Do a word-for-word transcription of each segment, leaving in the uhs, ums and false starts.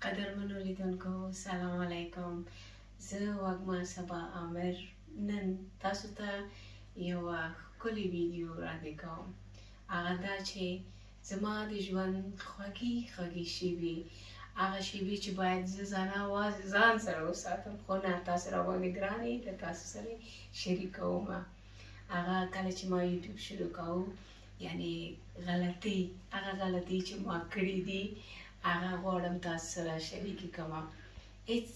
Kadarmanulidonko, salam alaikum, Zwagma Saba Amer, Nen Tasuta, Yoa Kolibidu Radiko, Aradache, Zama Dijuan, Haki, Hagi Shibi, Arashibi Chibad Zana was Zansaro, Satam Hona Tasarawagigrani, the Tasari, Shirikoma, Ara Kalachima YouTube Shirukau, Yani Galati, Ara Galati Chima Kridi. آقا غوړم تاسو سره شریک کما هیڅ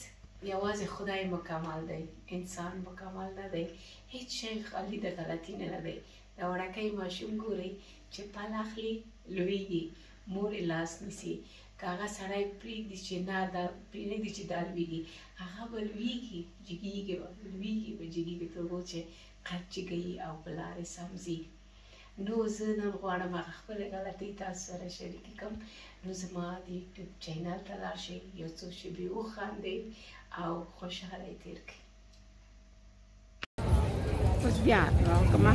یوازې خدای مکمل دی انسان مکمل نه دی هیڅ شی خالی د غلطی نه دی دا ورکه ماشوم ګوري چې پلاخلی لویږي مور یې لاس نیسي کاغه سړی پریږدي چې نه دا پریږدي چې دا لویږي هغه به لویږي جګیږي به لویږي به جګیږي تر څو چې قچګي او بلارې سمځي نو زه نن غواړم هغه خپل غلطي تاسو سره شریک کړم نو زما د یوټیوب چینل ته لاړ شئ یو څو شیبې وخاندئ او خوشحالۍ تېر کړئ اوس بیا راکمه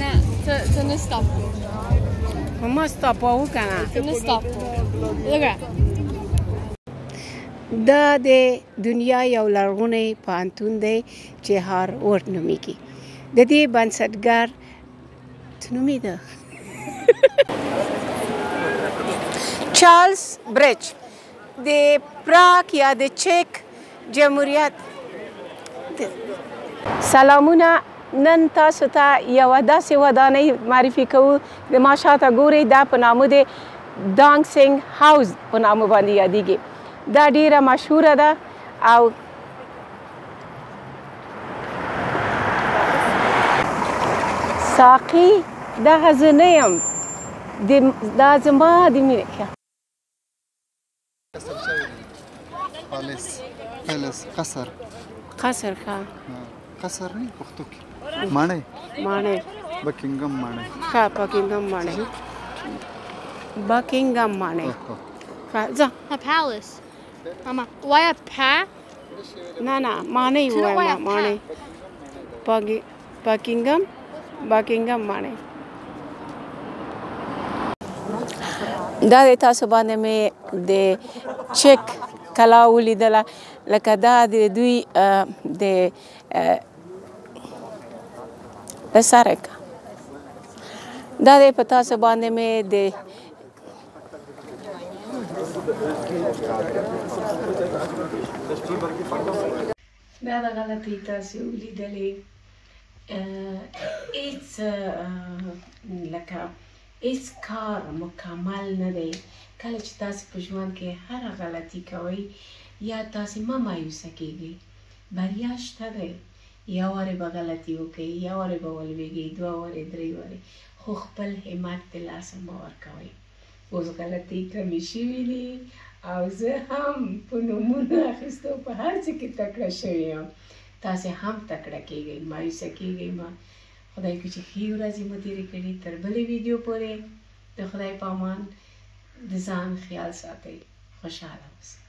نه ته نه ستا مه ستا په وکنه ته نه ستا لګه دا د دنیا یو لرغونی پوهنتون دی چې هارورډ نومیږي د دې بنسټګر تنومیده چارلز برچ د پراګ یا د چک جمهوریت سلامونه نن تاسو ته یو داسې ودانۍ معرفي کوو د ما شاته ګورئ دا په نامو د ډانسینګ هاوس په نامو باندې یادیږي دا ډیره مشهوره ده او ساقي دا غزنیم دا زما د مینې قصر قصر ښه قصر نه پښتو کې ماڼۍ ماڼۍ بکینګم ماڼۍ ښه بکینګم ماڼۍ بکینګم ماڼۍ ښه ځه پالیس ماما وایا پا نه نه ماڼۍ وایا ماڼۍ پګي بکینګم باکینګم ماڼۍ دا د تاسو باندې مې د چک کلا ولیدله لکه دا د دوی د لسارک دا د په تاسو باندې مې د دا د غلطي تاسو ولیدلې It's like a it's car مکمل نه دی کله چې تاسو په ژوند کې هره غلطي کوئ یا تاسو مه مایوسه کیږئ بریا شته دی یو وارې به غلطي وکړئ یو وارې به ولویږئ دوه وارې درې وارې خو خپل همت د لاسه مه ورکوئ اوس غلطۍ کمې شوي دي او زه هم په نومونو اخیستو په هر څه کې تکړه شوې یم تاسو هم تکړه کیږئ مایوسه کیږئ مه خدای که چې ښې ورځې مو تېرې کړي تر بلې ویډیو پورې د خدای په امان د ځان خیال ساتئ خوشحاله اوسئ